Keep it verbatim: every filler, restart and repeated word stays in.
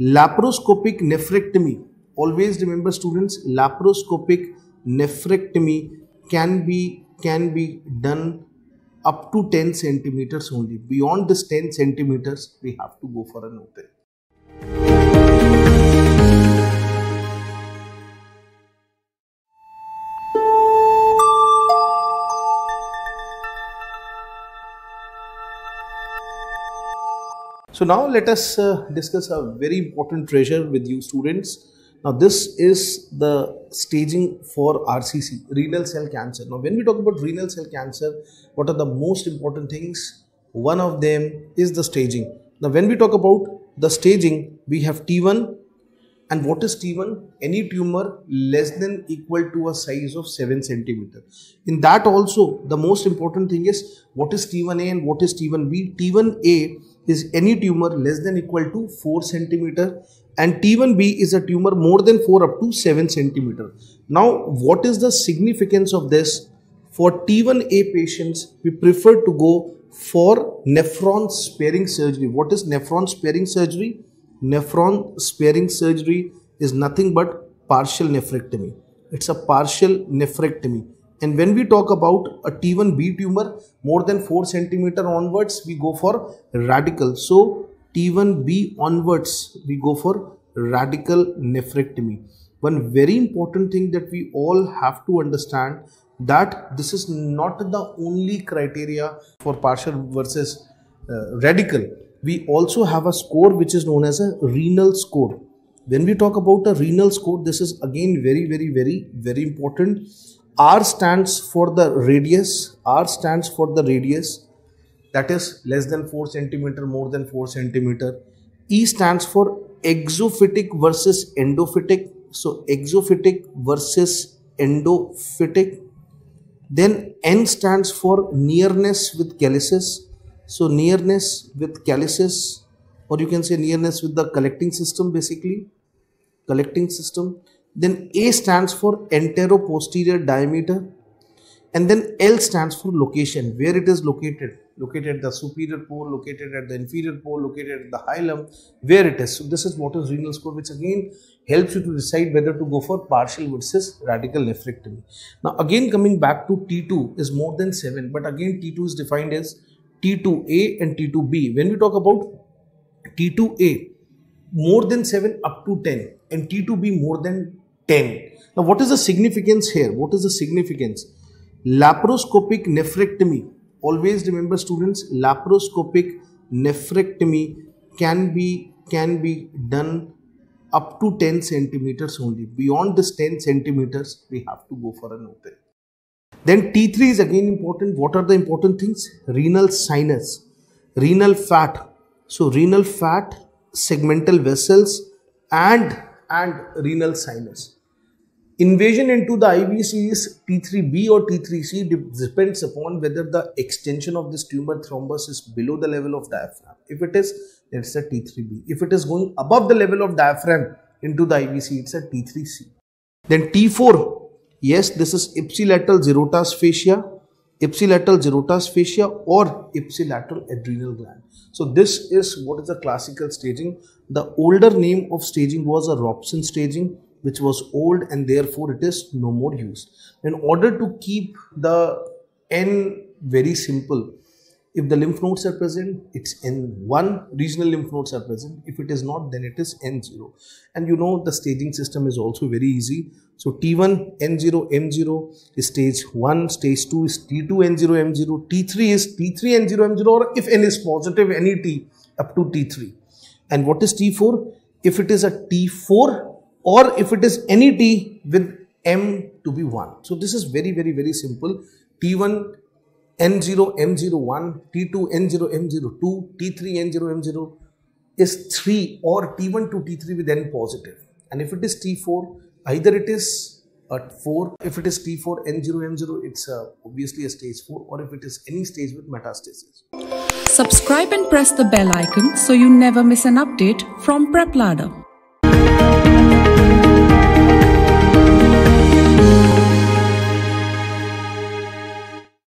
Laparoscopic nephrectomy. Always remember students, laparoscopic nephrectomy can be can be done up to ten centimeters only. Beyond this ten centimeters, we have to go for an open. So now let us uh, discuss a very important treasure with you students. Now this is the staging for R C C, renal cell cancer. Now when we talk about renal cell cancer, what are the most important things? One of them is the staging. Now when we talk about the staging, we have T one, and what is T one? Any tumor less than equal to a size of seven centimeters. In that also, the most important thing is what is T one A and what is T one B. T one A is any tumor less than equal to four centimeters. And T one B is a tumor more than four up to seven centimeters. Now, what is the significance of this? For T one A patients, we prefer to go for nephron sparing surgery. What is nephron sparing surgery? Nephron sparing surgery is nothing but partial nephrectomy. It's a partial nephrectomy. And when we talk about a T one B tumor, more than four centimeters onwards, we go for radical. So, T one B onwards, we go for radical nephrectomy. One very important thing that we all have to understand, that this is not the only criteria for partial versus uh, radical. We also have a score which is known as a renal score. When we talk about a renal score, this is again very, very, very, very important. R stands for the radius. R stands for the radius. That is less than four centimeters, more than four centimeters. E stands for exophytic versus endophytic. So, exophytic versus endophytic. Then N stands for nearness with calyces. So, nearness with calyces, or you can say nearness with the collecting system, basically. Collecting system. Then A stands for anteroposterior diameter. And then L stands for location, where it is located. Located at the superior pole, located at the inferior pole, located at the hilum, where it is. So this is what is renal score, which again helps you to decide whether to go for partial versus radical nephrectomy. Now again coming back to T two is more than seven, but again T two is defined as T two A and T two B. When we talk about T two A, more than seven up to ten, and T two B more than ten. Now what is the significance here? What is the significance? Laparoscopic nephrectomy. Always remember students, laparoscopic nephrectomy can be can be done up to ten centimeters only. Beyond this ten centimeters, we have to go for an open. Then T three is again important. What are the important things? Renal sinus, renal fat. So renal fat, segmental vessels, and and renal sinus. Invasion into the I V C is T three B or T three C, depends upon whether the extension of this tumor thrombus is below the level of diaphragm. If it is, then it's a T three B. If it is going above the level of diaphragm into the I V C, it's a T three C. Then T four, yes, this is ipsilateral serotas fascia, ipsilateral serotas fascia or ipsilateral adrenal gland. So this is what is the classical staging. The older name of staging was a Robson staging, which was old and therefore it is no more used. In order to keep the N very simple, if the lymph nodes are present, it's N one, regional lymph nodes are present. If it is not, then it is N zero. And you know the staging system is also very easy. So T one, N zero, M zero is stage one, stage two is T two, N zero, M zero, T three is T three, N zero, M zero, or if N is positive, any T up to T three. And what is T four? If it is a T four, or if it is any T with M to be one. So this is very, very, very simple. T one, N zero, M zero one, T two, N zero, M zero two, T three, N zero, M zero is three, or T one to T three with N positive. And if it is T four, either it is at four, if it is T four, N zero, M zero, it's uh, obviously a stage four, or if it is any stage with metastasis. Subscribe and press the bell icon so you never miss an update from PrepLadder.